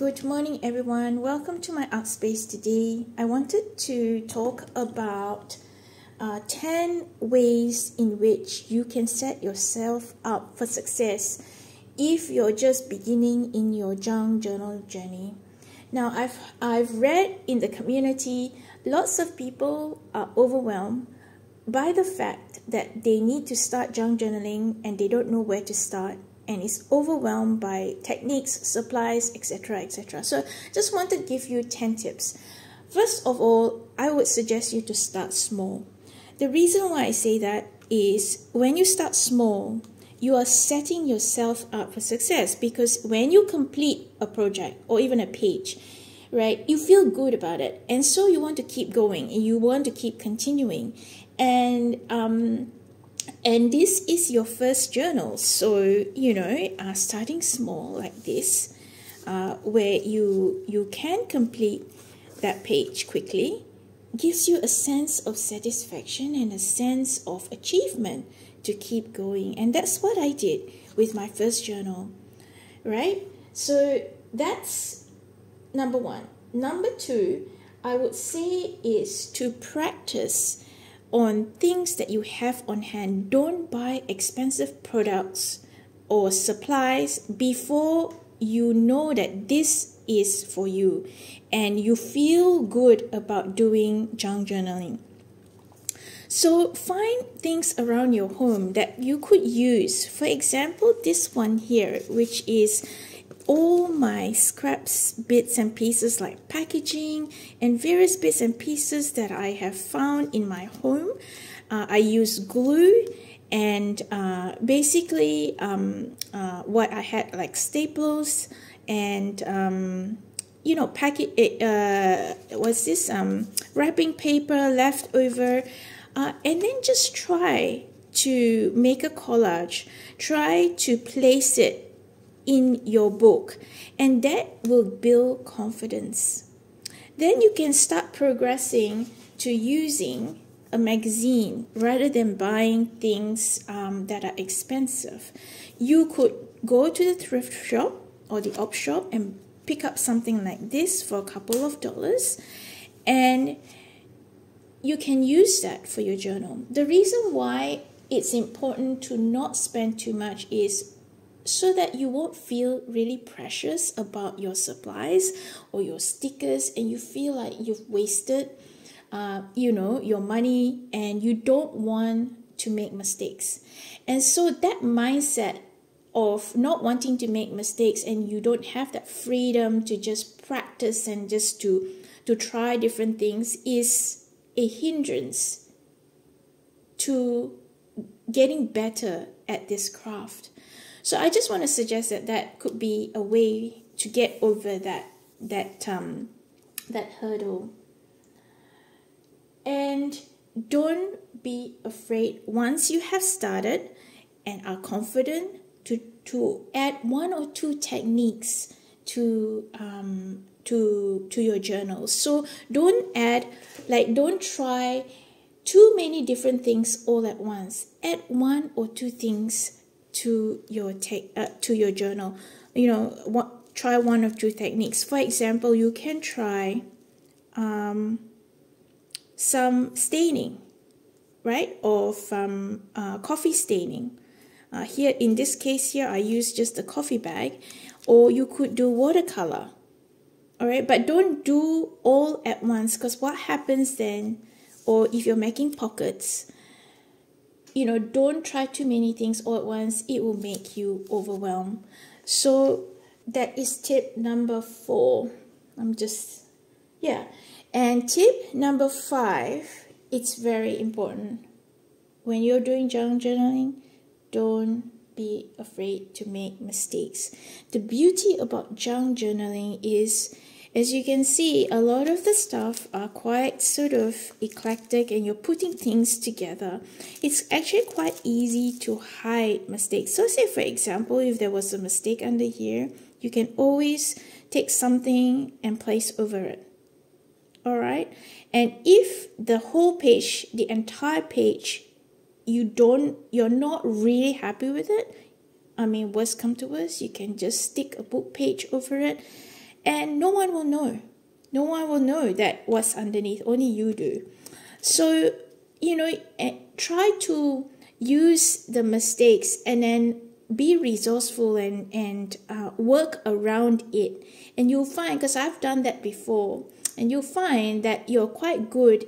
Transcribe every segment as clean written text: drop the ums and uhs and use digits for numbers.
Good morning everyone, welcome to my art space today. I wanted to talk about 10 ways in which you can set yourself up for success if you're just beginning in your junk journal journey. Now I've read in the community lots of people are overwhelmed by the fact that they need to start junk journaling and they don't know where to start. And is overwhelmed by techniques, supplies, etc, etc. So just wanted to give you 10 tips. First of all, I would suggest you to start small. The reason why I say that is when you start small, you are setting yourself up for success, because when you complete a project or even a page, right, you feel good about it. And so you want to keep going and you want to keep continuing. And this is your first journal, so you know, starting small like this, where you can complete that page quickly, gives you a sense of satisfaction and a sense of achievement to keep going. And that's what I did with my first journal, right? So that's number one. Number two, I would say, is to practice on things that you have on hand. Don't buy expensive products or supplies before you know that this is for you and you feel good about doing junk journaling. So find things around your home that you could use. For example, this one here, which is all my scraps, bits and pieces like packaging and various bits and pieces that I have found in my home. I use glue and basically what I had, like staples and you know, packet. What's this? Wrapping paper left over, and then just try to make a collage. Try to place it in your book, and that will build confidence. Then you can start progressing to using a magazine rather than buying things that are expensive. You could go to the thrift shop or the op shop and pick up something like this for a couple of dollars, and you can use that for your journal. The reason why it's important to not spend too much is so that you won't feel really precious about your supplies or your stickers, and you feel like you've wasted, you know, your money, and you don't want to make mistakes. And so that mindset of not wanting to make mistakes, and you don't have that freedom to just practice and just to try different things, is a hindrance to getting better at this craft. So I just want to suggest that that could be a way to get over that hurdle. And don't be afraid, once you have started and are confident, to add one or two techniques to your journal. So don't try too many different things all at once. Add one or two things to your journal. You know, try one of two techniques. For example, you can try some staining, right, or from coffee staining. Here in this case here, I use just a coffee bag, or you could do watercolor. All right, but don't do all at once, because what happens then, or if you're making pockets, you know, don't try too many things all at once. It will make you overwhelmed. So that is tip number 4. And tip number 5, it's very important. When you're doing junk journaling, don't be afraid to make mistakes. The beauty about junk journaling is, as you can see, a lot of the stuff are quite sort of eclectic and you're putting things together. It's actually quite easy to hide mistakes. So say, for example, if there was a mistake under here, you can always take something and place over it. All right? And if the whole page, the entire page, you're not really happy with it, I mean, worst come to worst, you can just stick a book page over it and no one will know. No one will know that what's underneath, only you do. So, you know, try to use the mistakes and then be resourceful and work around it. And you'll find, because I've done that before, and you'll find that you're quite good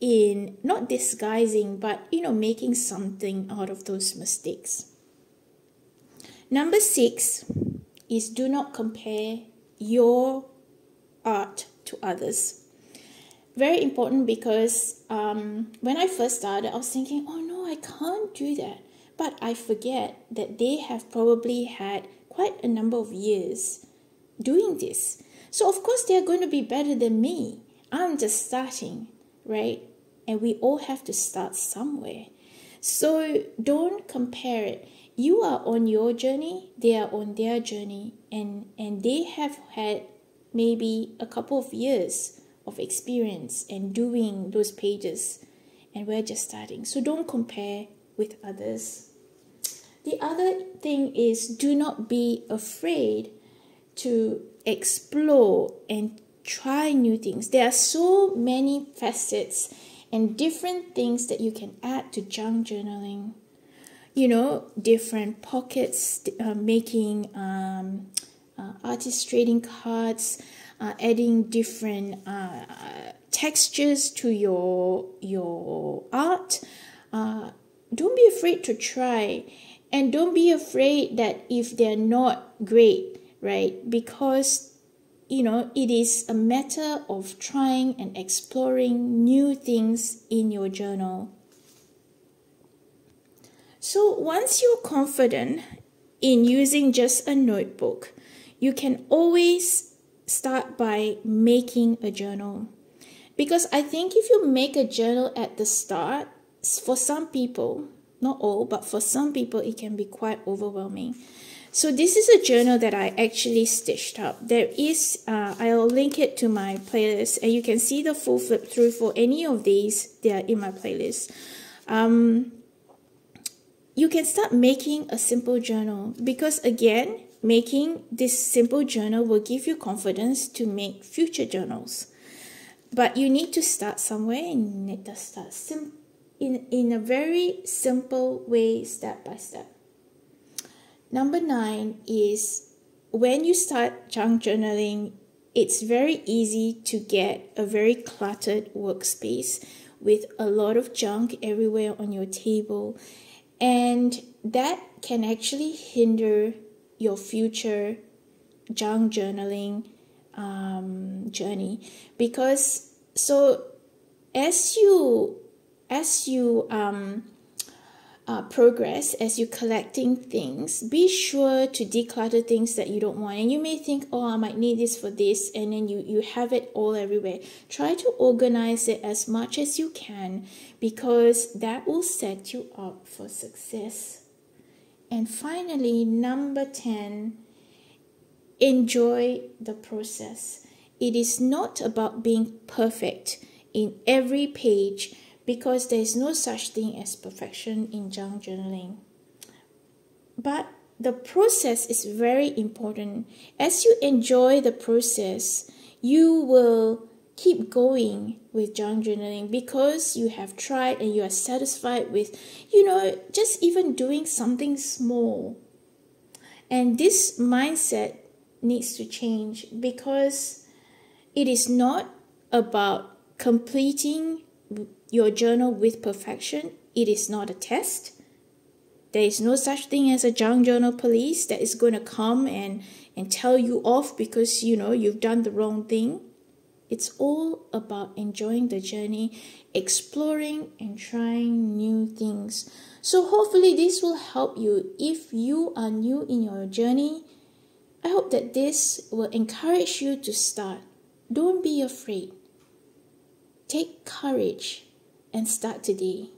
in not disguising, but, you know, making something out of those mistakes. Number 6 is do not compare your art to others. Very important, because when I first started, I was thinking, oh no, I can't do that. But I forget that they have probably had quite a number of years doing this. So of course they're going to be better than me. I'm just starting, right? And we all have to start somewhere. So don't compare it. You are on your journey, they are on their journey, and they have had maybe a couple of years of experience and doing those pages, and we're just starting. So don't compare with others. The other thing is do not be afraid to explore and try new things. There are so many facets and different things that you can add to junk journaling. You know, different pockets, making artist trading cards, adding different textures to your art. Don't be afraid to try, and don't be afraid that if they're not great, right? Because, you know, it is a matter of trying and exploring new things in your journal. So once you're confident in using just a notebook, you can always start by making a journal. Because I think if you make a journal at the start, for some people, not all, but for some people, it can be quite overwhelming. So this is a journal that I actually stitched up. There is, I'll link it to my playlist, and you can see the full flip through for any of these. They are in my playlist. You can start making a simple journal, because again, making this simple journal will give you confidence to make future journals. But you need to start somewhere, and you need to start simple. In a very simple way, step by step. Number 9 is when you start junk journaling, it's very easy to get a very cluttered workspace with a lot of junk everywhere on your table. And that can actually hinder your future junk journaling journey. Because so as you progress, as you're collecting things, be sure to declutter things that you don't want. And you may think, oh, I might need this for this, and then you have it all everywhere. Try to organize it as much as you can, because that will set you up for success. And finally, number 10, enjoy the process. It is not about being perfect in every page, because there is no such thing as perfection in junk journaling. But the process is very important. As you enjoy the process, you will keep going with junk journaling, because you have tried and you are satisfied with, you know, just even doing something small. And this mindset needs to change, because it is not about completing your journal with perfection. It is not a test. There is no such thing as a junk journal police that is going to come and tell you off because, you know, you've done the wrong thing. It's all about enjoying the journey, exploring and trying new things. So hopefully this will help you. If you are new in your journey, I hope that this will encourage you to start. Don't be afraid. Take courage and start today.